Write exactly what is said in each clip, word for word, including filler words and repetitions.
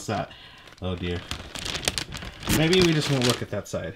side. Oh dear. Maybe we just won't look at that side.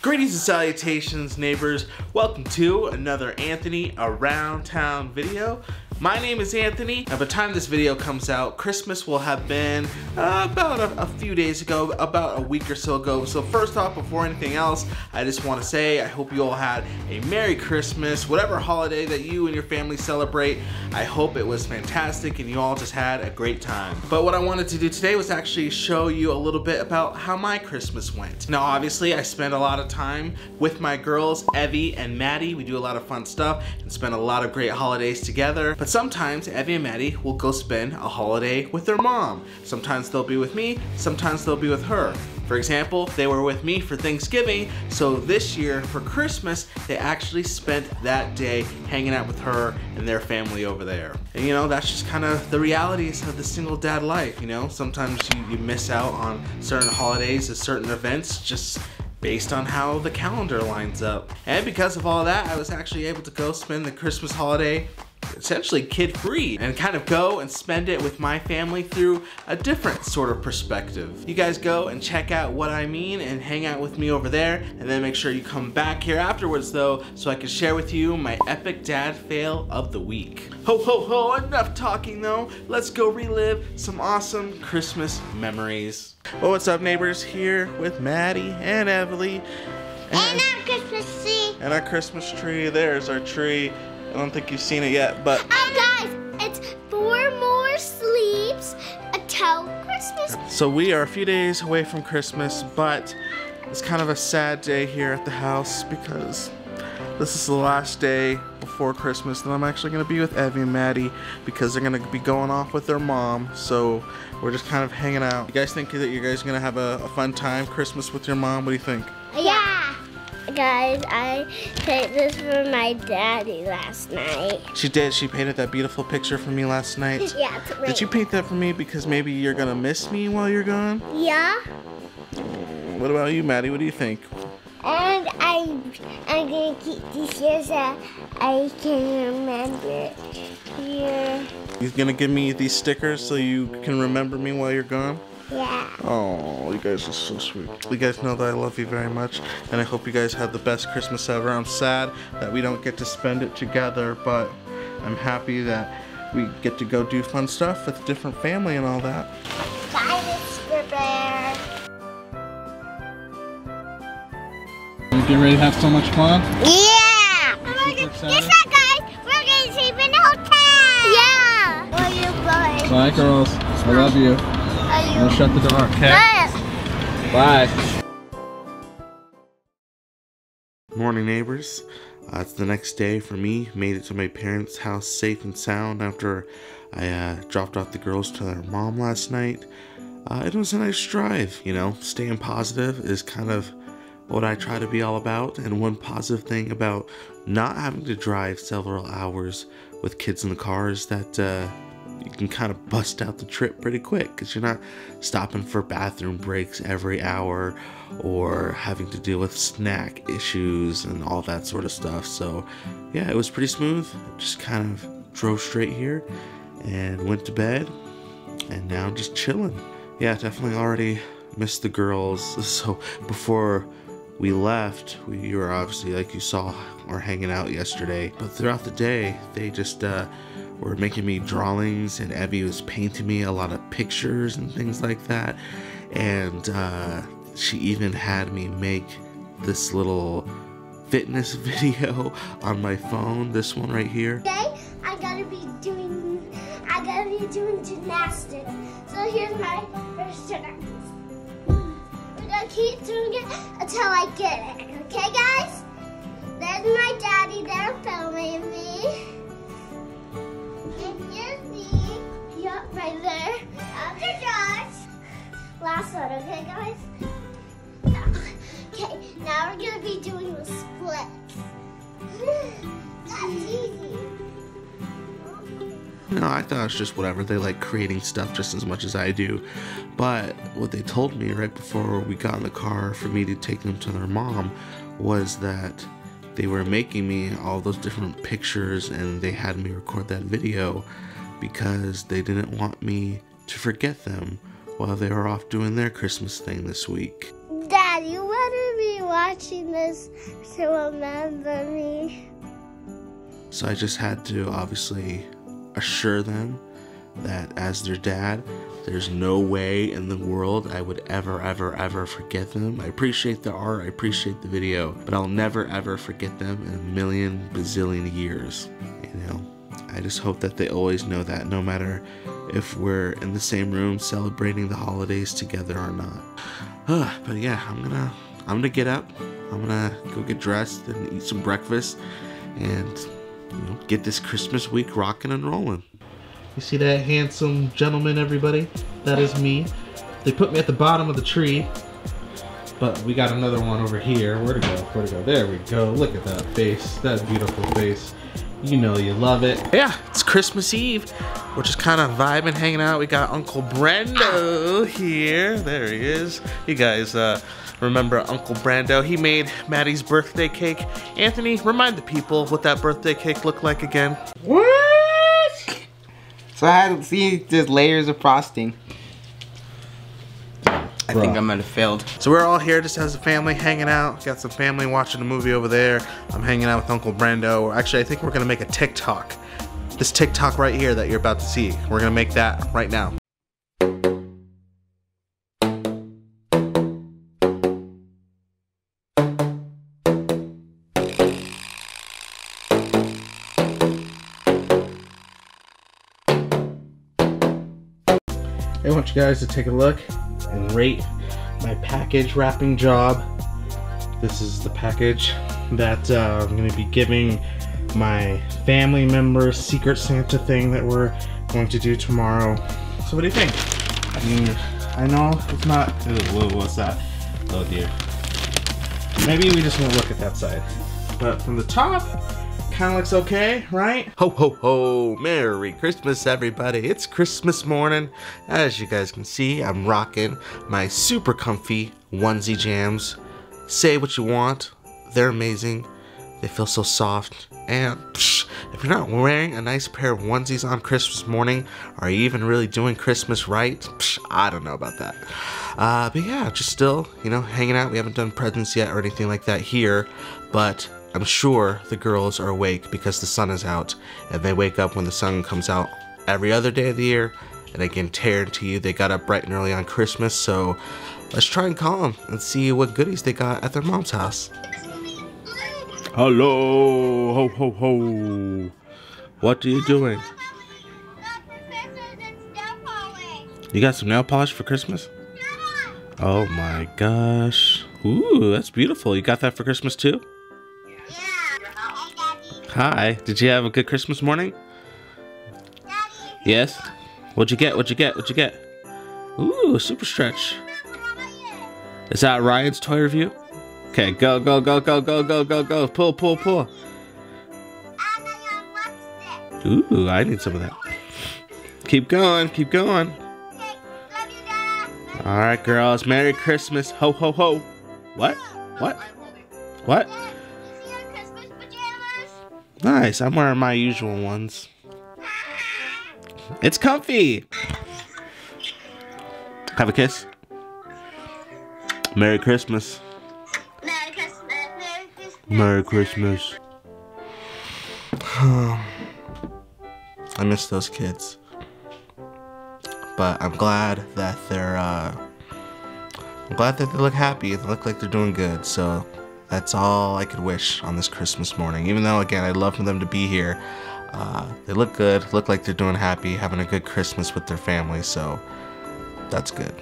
Greetings and salutations, neighbors. Welcome to another Anthony Around Town video. My name is Anthony, and by the time this video comes out, Christmas will have been uh, about a, a few days ago, about a week or so ago. So first off, before anything else, I just want to say I hope you all had a Merry Christmas, whatever holiday that you and your family celebrate. I hope it was fantastic and you all just had a great time. But what I wanted to do today was actually show you a little bit about how my Christmas went. Now obviously I spent a lot of time with my girls, Evie and Maddie. We do a lot of fun stuff and spend a lot of great holidays together. But sometimes Evie and Maddie will go spend a holiday with their mom. Sometimes they'll be with me, sometimes they'll be with her. For example, they were with me for Thanksgiving, so this year for Christmas, they actually spent that day hanging out with her and their family over there. And you know, that's just kind of the realities of the single dad life, you know? Sometimes you, you miss out on certain holidays or certain events just based on how the calendar lines up. And because of all that, I was actually able to go spend the Christmas holiday essentially kid-free and kind of go and spend it with my family through a different sort of perspective. You guys go and check out what I mean and hang out with me over there, and then make sure you come back here afterwards though so I can share with you my epic dad fail of the week. Ho ho ho, enough talking though. Let's go relive some awesome Christmas memories. Well, what's up neighbors, here with Maddie and Evelie. And, and our Christmas tree. And our Christmas tree, there's our tree. I don't think you've seen it yet, but... Oh, guys, it's four more sleeps until Christmas. So we are a few days away from Christmas, but it's kind of a sad day here at the house because this is the last day before Christmas that I'm actually going to be with Evie and Maddie because they're going to be going off with their mom, so we're just kind of hanging out. You guys think that you guys are going to have a, a fun time Christmas with your mom? What do you think? Yeah. Guys, I painted this for my daddy last night. She did. She painted that beautiful picture for me last night. Yeah, it's great. Did you paint that for me because maybe you're going to miss me while you're gone? Yeah. What about you, Maddie? What do you think? And I, I'm going to keep these here so I can remember here. You're going to give me these stickers so you can remember me while you're gone? Yeah. Oh, you guys are so sweet. You guys know that I love you very much, and I hope you guys have the best Christmas ever. I'm sad that we don't get to spend it together, but I'm happy that we get to go do fun stuff with a different family and all that. Bye, Mister Bear. You getting ready to have so much fun? Yeah! Guess what, guys? We're going to sleep in the hotel! Yeah! Where are you going? Bye, girls. I love you. We'll shut the door, okay? Bye. Bye. Morning, neighbors. Uh, it's the next day for me. Made it to my parents' house safe and sound after I uh, dropped off the girls to their mom last night. Uh, it was a nice drive, you know. Staying positive is kind of what I try to be all about. And one positive thing about not having to drive several hours with kids in the car is that... Uh, you can kind of bust out the trip pretty quick because you're not stopping for bathroom breaks every hour or having to deal with snack issues and all that sort of stuff. So yeah, it was pretty smooth. Just kind of drove straight here and went to bed, and now I'm just chilling. Yeah, definitely already missed the girls. So before we left, we were obviously, like you saw, or hanging out yesterday, but throughout the day they just uh were making me drawings, and Evie was painting me a lot of pictures and things like that. And uh, she even had me make this little fitness video on my phone, this one right here. Today I'm gonna be doing I'm gonna be doing gymnastics. So here's my first gymnastics. We're gonna keep doing it until I get it. Okay, guys? There's my daddy there filming me. Right there. After Josh. Last one, okay, guys? No. Okay, now we're gonna be doing the splits. That's easy. No, I thought it's just whatever. They like creating stuff just as much as I do. But what they told me right before we got in the car for me to take them to their mom was that they were making me all those different pictures and they had me record that video. because they didn't want me to forget them while they were off doing their Christmas thing this week. Dad, you better be watching this to remember me. So I just had to obviously assure them that as their dad, there's no way in the world I would ever, ever, ever forget them. I appreciate the art, I appreciate the video, but I'll never, ever forget them in a million bazillion years. You know, I just hope that they always know that, no matter if we're in the same room celebrating the holidays together or not. Uh, but yeah, I'm gonna, I'm gonna get up, I'm gonna go get dressed and eat some breakfast, and you know, get this Christmas week rocking and rolling. You see that handsome gentleman, everybody? That is me. They put me at the bottom of the tree, but we got another one over here. Where'd it go? Where'd it go? There we go. Look at that face. That beautiful face. You know you love it. Yeah, it's Christmas Eve. We're just kind of vibing, hanging out. We got Uncle Brando here. There he is. You guys uh, remember Uncle Brando. He made Maddie's birthday cake. Anthony, remind the people what that birthday cake looked like again. Woo! So I had to see there's layers of frosting. I Bruh. think I might have failed. So we're all here just as a family hanging out. Got some family watching a movie over there. I'm hanging out with Uncle Brando. Actually, I think we're gonna make a TikTok. This TikTok right here that you're about to see. We're gonna make that right now. I want you guys to take a look and rate my package wrapping job. This is the package that uh, I'm going to be giving my family members, Secret Santa thing that we're going to do tomorrow. So what do you think? I mean, I know it's not... Whoa, what's that? Oh dear. Maybe we just won't look at that side. But from the top, kind of looks okay, right? Ho ho ho, Merry Christmas everybody. It's Christmas morning. As you guys can see, I'm rocking my super comfy onesie jams. Say what you want, they're amazing. They feel so soft. And psh, if you're not wearing a nice pair of onesies on Christmas morning, are you even really doing Christmas right? Psh, I don't know about that. Uh, but yeah, just still, you know, hanging out. We haven't done presents yet or anything like that here, but I'm sure the girls are awake because the sun is out, and they wake up when the sun comes out every other day of the year, and I can guarantee you they got up bright and early on Christmas, so let's try and call them and see what goodies they got at their mom's house. Hello, ho ho ho. What are you doing? You got some nail polish for Christmas? Oh my gosh. Ooh, that's beautiful. You got that for Christmas too? Hi, did you have a good Christmas morning? Daddy. Yes? What'd you get? What'd you get? What'd you get? Ooh, super stretch. Is that Ryan's toy review? Okay, go, go, go, go, go, go, go, go. Pull, pull, pull. Ooh, I need some of that. Keep going, keep going. Alright, girls. Merry Christmas. Ho, ho, ho. What? What? What? Nice, I'm wearing my usual ones. It's comfy! Have a kiss. Merry Christmas. Merry Christmas. Merry Christmas. Merry Christmas. I miss those kids. But I'm glad that they're, uh... I'm glad that they look happy and look like they're doing good, so... That's all I could wish on this Christmas morning. Even though, again, I'd love for them to be here. Uh, they look good, look like they're doing happy, having a good Christmas with their family, so that's good.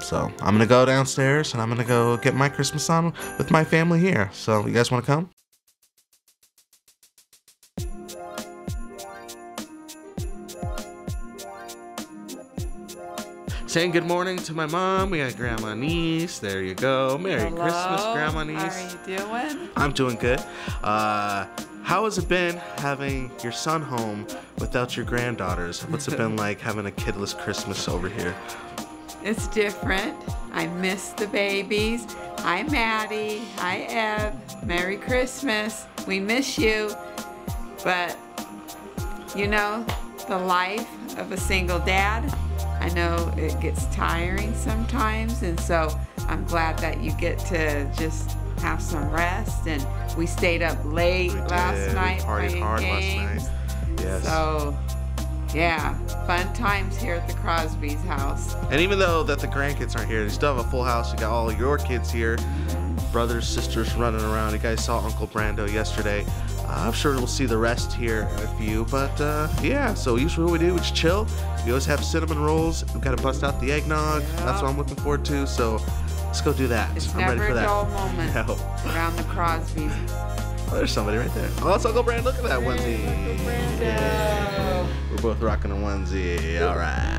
So I'm gonna go downstairs and I'm gonna go get my Christmas on with my family here. So you guys wanna come? Saying good morning to my mom. We got Grandma Niece. There you go. Merry Hello. Christmas, Grandma Niece. How are you doing? I'm doing good. Uh, how has it been having your son home without your granddaughters? What's it been like having a kidless Christmas over here? It's different. I miss the babies. Hi, Maddie. Hi, Eb. Merry Christmas. We miss you. But, you know, the life of a single dad. I know it gets tiring sometimes, and so I'm glad that you get to just have some rest. And we stayed up late last night playing games. Yes. So, yeah, fun times here at the Crosby's house. And even though that the grandkids aren't here, you still have a full house. You got all your kids here, brothers, sisters running around. You guys saw Uncle Brando yesterday. Uh, I'm sure we'll see the rest here in a few, but uh, yeah, so usually what we do is chill. We always have cinnamon rolls. We've got to bust out the eggnog. Yep. That's what I'm looking forward to, so let's go do that. It's I'm never ready for that. a dull moment no. around the Crosby's. Oh, there's somebody right there. Oh, it's Uncle Brand. Look at that hey, onesie. Uncle Brando. Yeah. We're both rocking a onesie. All right.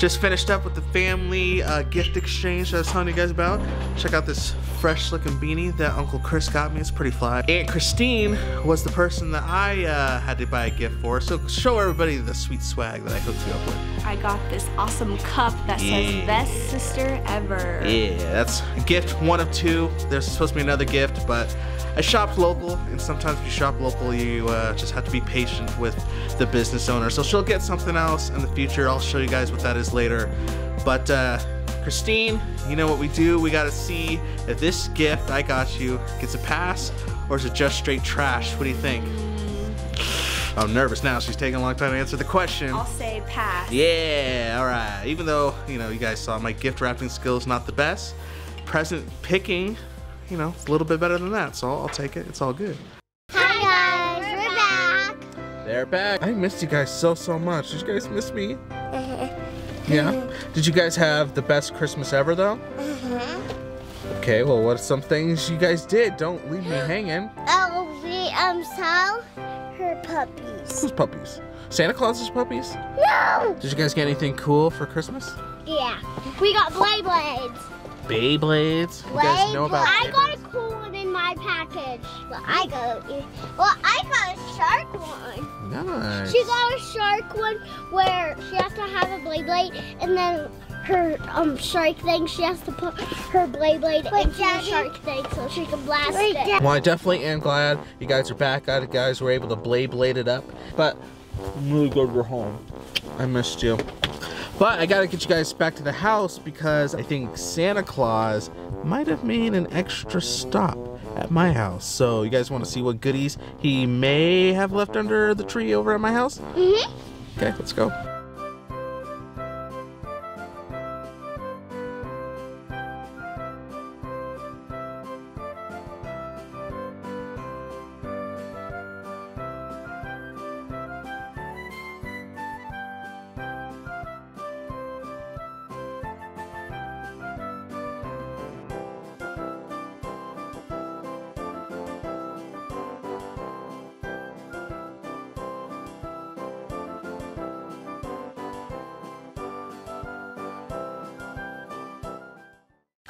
Just finished up with the family uh, gift exchange that I was telling you guys about. Check out this fresh looking beanie that Uncle Chris got me. It's pretty fly. Aunt Christine was the person that I uh, had to buy a gift for, so show everybody the sweet swag that I hooked you up with. I got this awesome cup that says yeah. best sister ever. Yeah, that's gift one of two. There's supposed to be another gift, but I shop local, and sometimes if you shop local, you uh, just have to be patient with the business owner. So she'll get something else in the future. I'll show you guys what that is later. But uh, Christine, you know what we do. We gotta see if this gift I got you gets a pass, or is it just straight trash? What do you think? I'm nervous now. She's taking a long time to answer the question. I'll say pass. Yeah, all right. Even though, you know, you guys saw my gift wrapping skills not the best, present picking, you know, it's a little bit better than that, so I'll, I'll take it. It's all good. Hi guys, we're back. They're back. I missed you guys so, so much. Did you guys miss me? Yeah. Did you guys have the best Christmas ever, though? Mm-hmm. Okay, well, what are some things you guys did? Don't leave me hanging. Oh, we um saw her puppies. Who's puppies? Santa Claus's puppies? No! Did you guys get anything cool for Christmas? Yeah. We got Beyblades. Beyblades? You guys know about Beyblades? I got a cool one in my package. Well, I got, well, I got a shark one. Nice. She got a shark one where she has to have a blade blade, and then her um shark thing, she has to put her blade blade Wait, into Daddy. the shark thing so she can blast Wait, it. Well, I definitely am glad you guys are back. I guys were able to blade blade it up, but I'm really glad we're home. I missed you. But I gotta get you guys back to the house because I think Santa Claus might have made an extra stop at my house. So you guys want to see what goodies he may have left under the tree over at my house? Mm-hmm. Okay, let's go.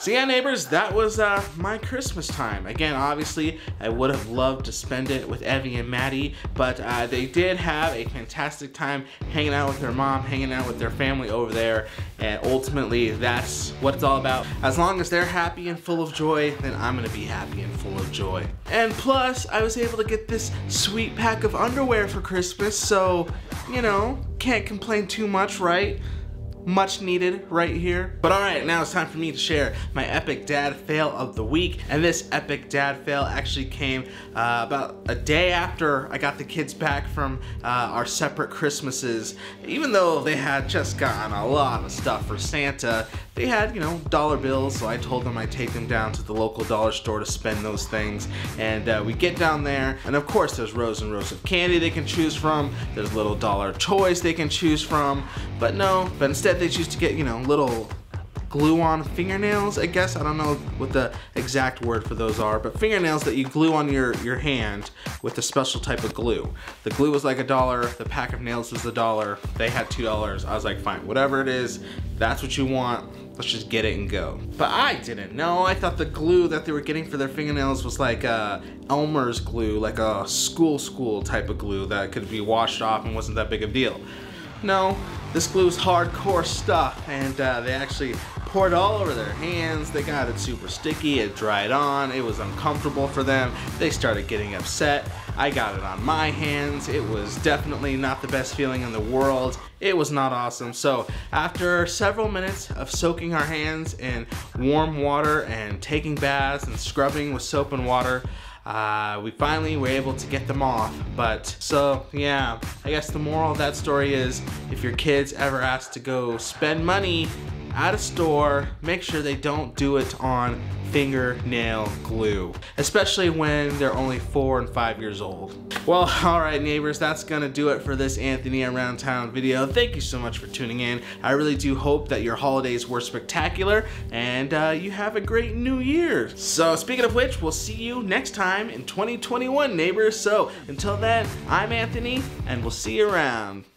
So yeah, neighbors, that was uh, my Christmas time. Again, obviously, I would have loved to spend it with Evie and Maddie, but uh, they did have a fantastic time hanging out with their mom, hanging out with their family over there, and ultimately, that's what it's all about. As long as they're happy and full of joy, then I'm gonna be happy and full of joy. And plus, I was able to get this sweet pack of underwear for Christmas, so, you know, can't complain too much, right? Much needed right here. But all right, now it's time for me to share my epic dad fail of the week. And this epic dad fail actually came uh, about a day after I got the kids back from uh, our separate Christmases. Even though they had just gotten a lot of stuff for Santa, they had, you know, dollar bills, so I told them I'd take them down to the local dollar store to spend those things. And uh, we get down there, and of course there's rows and rows of candy they can choose from. There's little dollar toys they can choose from. But no, but instead they choose to get, you know, little glue-on fingernails, I guess. I don't know what the exact word for those are, but fingernails that you glue on your, your hand with a special type of glue. The glue was like a dollar, the pack of nails was a dollar, they had two dollars. I was like, fine, whatever it is, that's what you want. let's just get it and go. But I didn't know. I thought the glue that they were getting for their fingernails was like uh, Elmer's glue, like a school school type of glue that could be washed off and wasn't that big of a deal. No, this glue's hardcore stuff, and uh, they actually poured all over their hands. They got it super sticky, it dried on, it was uncomfortable for them. They started getting upset. I got it on my hands. It was definitely not the best feeling in the world. It was not awesome. So after several minutes of soaking our hands in warm water and taking baths and scrubbing with soap and water, Uh, we finally were able to get them off. But so yeah, I guess the moral of that story is if your kids ever ask to go spend money at a store, make sure they don't do it on fingernail glue, especially when they're only four and five years old. Well, all right, neighbors, that's gonna do it for this Anthony Around Town video. Thank you so much for tuning in. I really do hope that your holidays were spectacular and uh, you have a great new year. So speaking of which, we'll see you next time in twenty twenty-one, neighbors. So until then, I'm Anthony, and we'll see you around.